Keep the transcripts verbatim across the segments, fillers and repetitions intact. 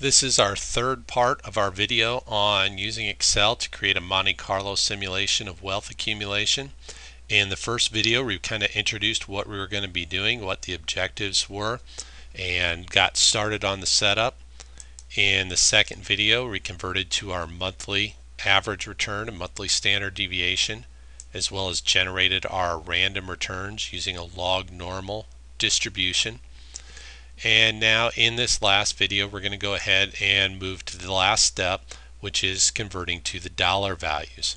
This is our third part of our video on using Excel to create a Monte Carlo simulation of wealth accumulation. In the first video, we kind of introduced what we were going to be doing, what the objectives were, and got started on the setup. In the second video, we converted to our monthly average return and monthly standard deviation, as well as generated our random returns using a log normal distribution. And now in this last video, we're going to go ahead and move to the last step, which is converting to the dollar values.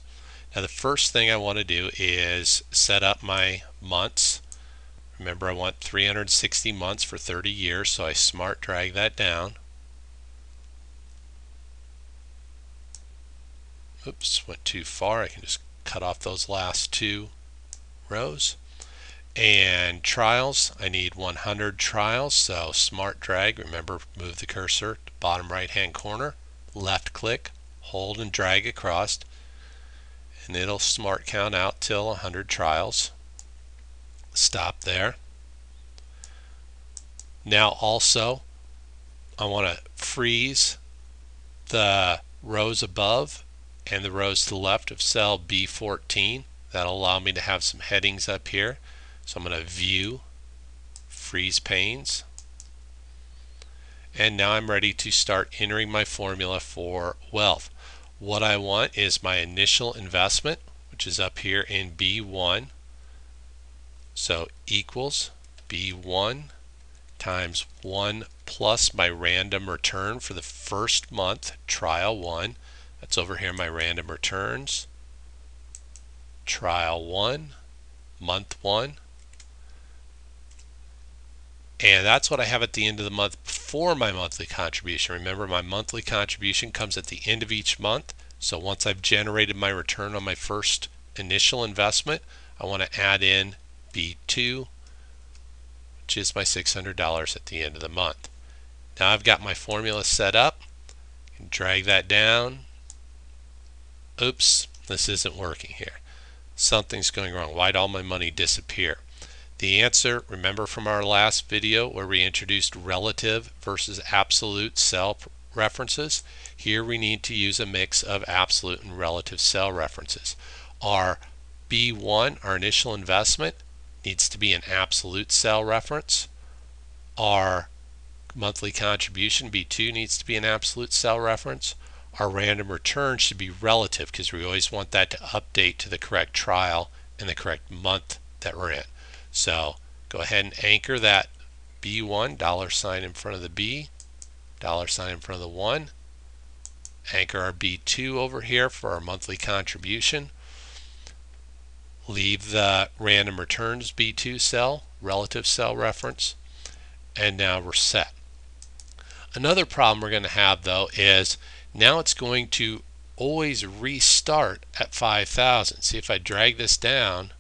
Now the first thing I want to do is set up my months. Remember, I want three hundred sixty months for thirty years, so I smart drag that down. Oops, went too far. I can just cut off those last two rows. And trials, I need one hundred trials, so smart drag, remember, move the cursor to bottom right hand corner, left click, hold and drag across, and it'll smart count out till one hundred trials. Stop there. Now also I want to freeze the rows above and the rows to the left of cell B fourteen. That'll allow me to have some headings up here. So I'm going to view, freeze panes, and now I'm ready to start entering my formula for wealth. What I want is my initial investment, which is up here in B one. So equals B one times one plus my random return for the first month, trial one. That's over here, my random returns. Trial one, month one. And that's what I have at the end of the month for my monthly contribution. Remember, my monthly contribution comes at the end of each month. So once I've generated my return on my first initial investment, I want to add in B two, which is my six hundred dollars at the end of the month. Now I've got my formula set up. I can drag that down. Oops, this isn't working here. Something's going wrong. Why'd all my money disappear? The answer, remember from our last video where we introduced relative versus absolute cell references, here we need to use a mix of absolute and relative cell references. Our B one, our initial investment, needs to be an absolute cell reference. Our monthly contribution, B two, needs to be an absolute cell reference. Our random return should be relative because we always want that to update to the correct trial and the correct month that we're in. So go ahead and anchor that B one, dollar sign in front of the B, dollar sign in front of the one. Anchor our B two over here for our monthly contribution. Leave the random returns B two cell, relative cell reference, and now we're set. Another problem we're going to have though is now it's going to always restart at five thousand. See, if I drag this down,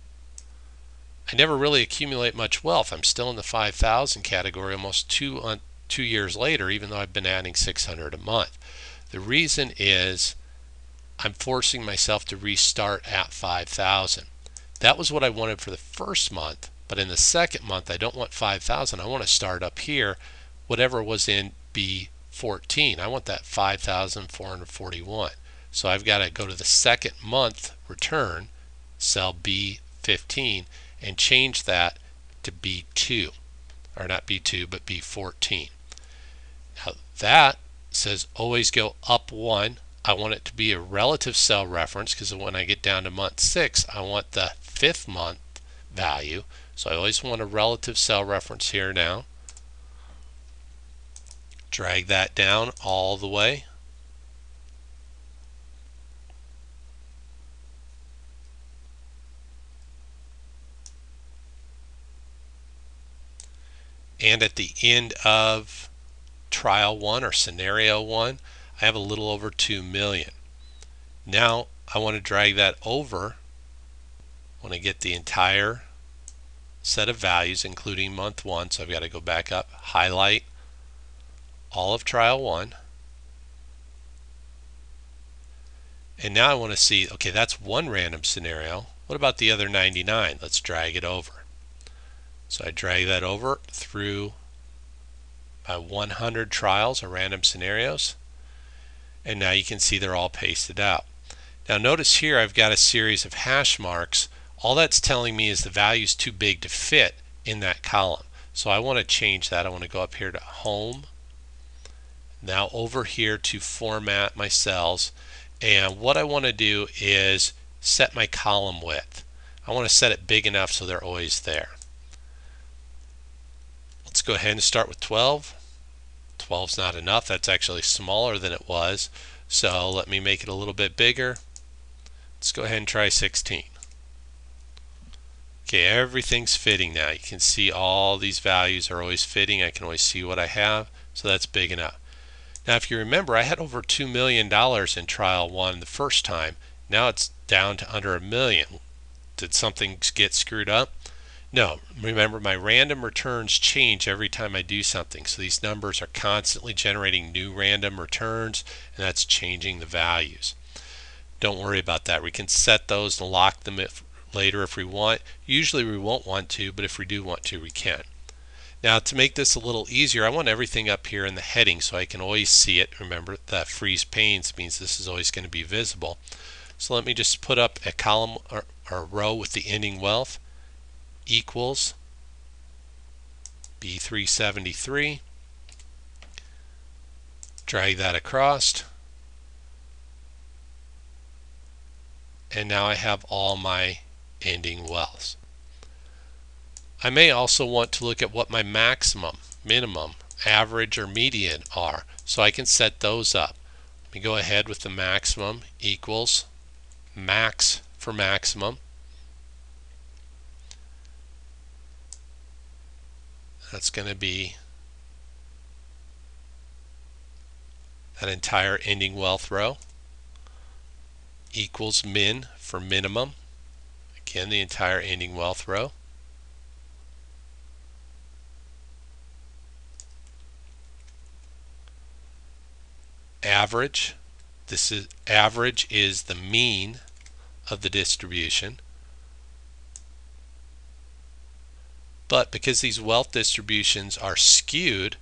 I never really accumulate much wealth. I'm still in the five thousand category almost two, uh, two years later, even though I've been adding six hundred a month. The reason is I'm forcing myself to restart at five thousand. That was what I wanted for the first month, but in the second month, I don't want five thousand. I want to start up here, whatever was in B fourteen. I want that five thousand four hundred forty-one. So I've got to go to the second month return, cell B fifteen, and change that to B two, or not B two, but B fourteen. Now that says always go up one. I want it to be a relative cell reference because when I get down to month six, I want the fifth month value. So I always want a relative cell reference here now. Drag that down all the way. And at the end of trial one or scenario one, I have a little over two million. Now I want to drag that over. I want to get the entire set of values, including month one. So I've got to go back up, highlight all of trial one. And now I want to see, okay, that's one random scenario. What about the other ninety-nine? Let's drag it over. So I drag that over through by one hundred trials or random scenarios. And now you can see they're all pasted out. Now notice here I've got a series of hash marks. All that's telling me is the value is too big to fit in that column. So I want to change that. I want to go up here to Home. Now over here to Format My Cells. And what I want to do is set my column width. I want to set it big enough so they're always there. Let's go ahead and start with twelve. twelve is not enough. That's actually smaller than it was. So let me make it a little bit bigger. Let's go ahead and try sixteen. Okay, everything's fitting now. You can see all these values are always fitting. I can always see what I have. So that's big enough. Now if you remember, I had over two million dollars in trial one the first time. Now it's down to under a million. Did something get screwed up? No. Remember, my random returns change every time I do something. So these numbers are constantly generating new random returns, and that's changing the values. Don't worry about that. We can set those and lock them if, later if we want. Usually we won't want to, but if we do want to, we can. Now to make this a little easier, I want everything up here in the heading so I can always see it. Remember, that freeze panes means this is always going to be visible. So let me just put up a column or, or a row with the ending wealth equals B three seventy-three. Drag that across. And now I have all my ending wealths. I may also want to look at what my maximum, minimum, average, or median are. So I can set those up. Let me go ahead with the maximum equals max for maximum. That's going to be that entire ending wealth row equals min for minimum. Again, the entire ending wealth row. Average. This is average is the mean of the distribution. But because these wealth distributions are skewed,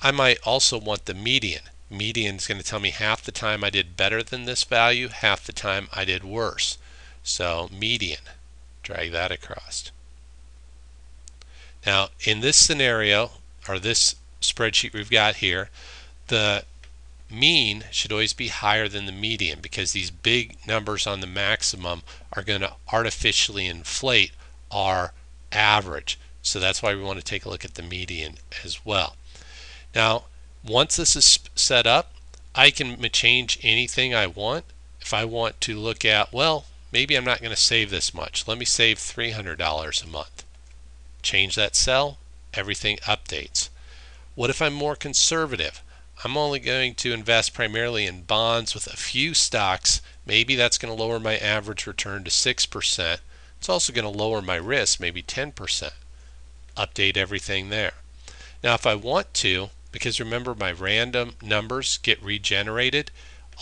I might also want the median. Median is going to tell me half the time I did better than this value, half the time I did worse. So median, drag that across. Now in this scenario, or this spreadsheet we've got here, the mean should always be higher than the median because these big numbers on the maximum are going to artificially inflate our average. So that's why we want to take a look at the median as well. Now once this is set up, I can change anything I want. If I want to look at, well, maybe I'm not going to save this much. Let me save three hundred dollars a month. Change that cell, everything updates. What if I'm more conservative? I'm only going to invest primarily in bonds with a few stocks. Maybe that's going to lower my average return to six percent. It's also going to lower my risk, maybe ten percent. Update everything there. Now if I want to, because remember my random numbers get regenerated,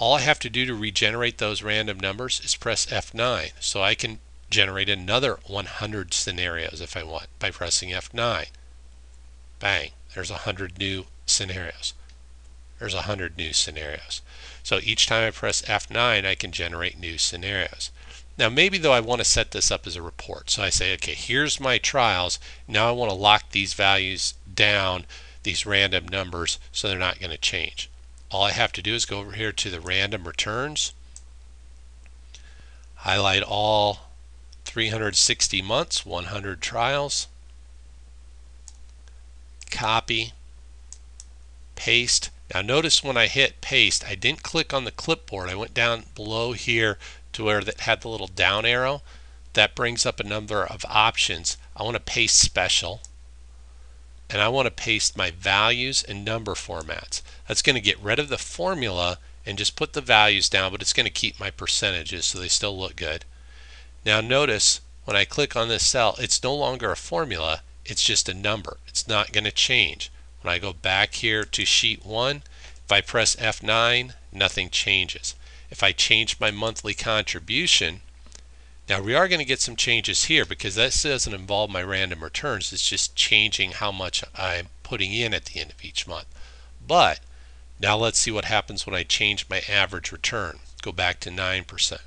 all I have to do to regenerate those random numbers is press F nine. So I can generate another one hundred scenarios if I want by pressing F nine. Bang, there's one hundred new scenarios. There's one hundred new scenarios. So each time I press F nine, I can generate new scenarios. Now maybe though I want to set this up as a report. So I say, okay, here's my trials. Now I want to lock these values down, these random numbers, so they're not going to change. All I have to do is go over here to the random returns, highlight all three hundred sixty months, one hundred trials, copy, paste. Now notice when I hit paste, I didn't click on the clipboard. I went down below here to where that had the little down arrow. That brings up a number of options. I want to paste special, and I want to paste my values and number formats. That's going to get rid of the formula and just put the values down, but it's going to keep my percentages so they still look good. Now notice when I click on this cell, it's no longer a formula, it's just a number. It's not going to change. When I go back here to sheet one, if I press F nine, nothing changes. If I change my monthly contribution, now we are going to get some changes here because this doesn't involve my random returns. It's just changing how much I'm putting in at the end of each month. But now let's see what happens when I change my average return. Go back to nine percent.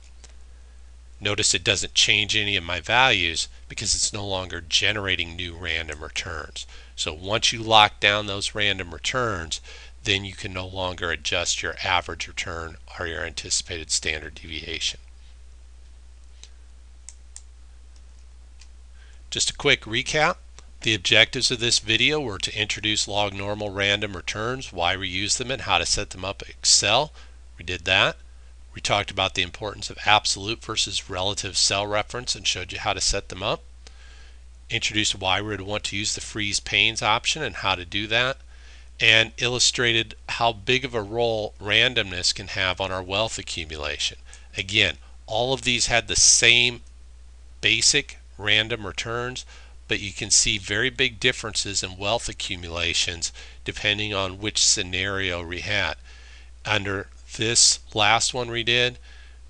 Notice it doesn't change any of my values because it's no longer generating new random returns. So once you lock down those random returns, then you can no longer adjust your average return or your anticipated standard deviation. Just a quick recap. The objectives of this video were to introduce log normal random returns, why we use them, and how to set them up in Excel. We did that. We talked about the importance of absolute versus relative cell reference and showed you how to set them up. Introduced why we would want to use the freeze panes option and how to do that. And illustrated how big of a role randomness can have on our wealth accumulation. Again, all of these had the same basic random returns, but you can see very big differences in wealth accumulations depending on which scenario we had. Under this last one we did,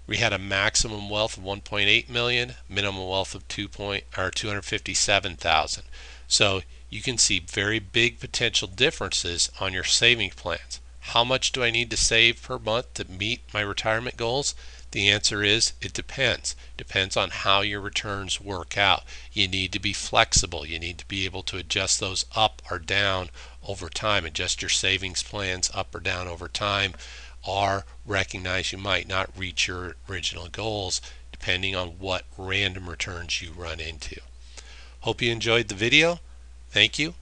we had a maximum wealth of one point eight million, minimum wealth of two hundred fifty-seven thousand. So you can see very big potential differences on your saving plans. How much do I need to save per month to meet my retirement goals? The answer is it depends. Depends on how your returns work out. You need to be flexible. You need to be able to adjust those up or down over time. Adjust your savings plans up or down over time, or recognize you might not reach your original goals depending on what random returns you run into. Hope you enjoyed the video. Thank you.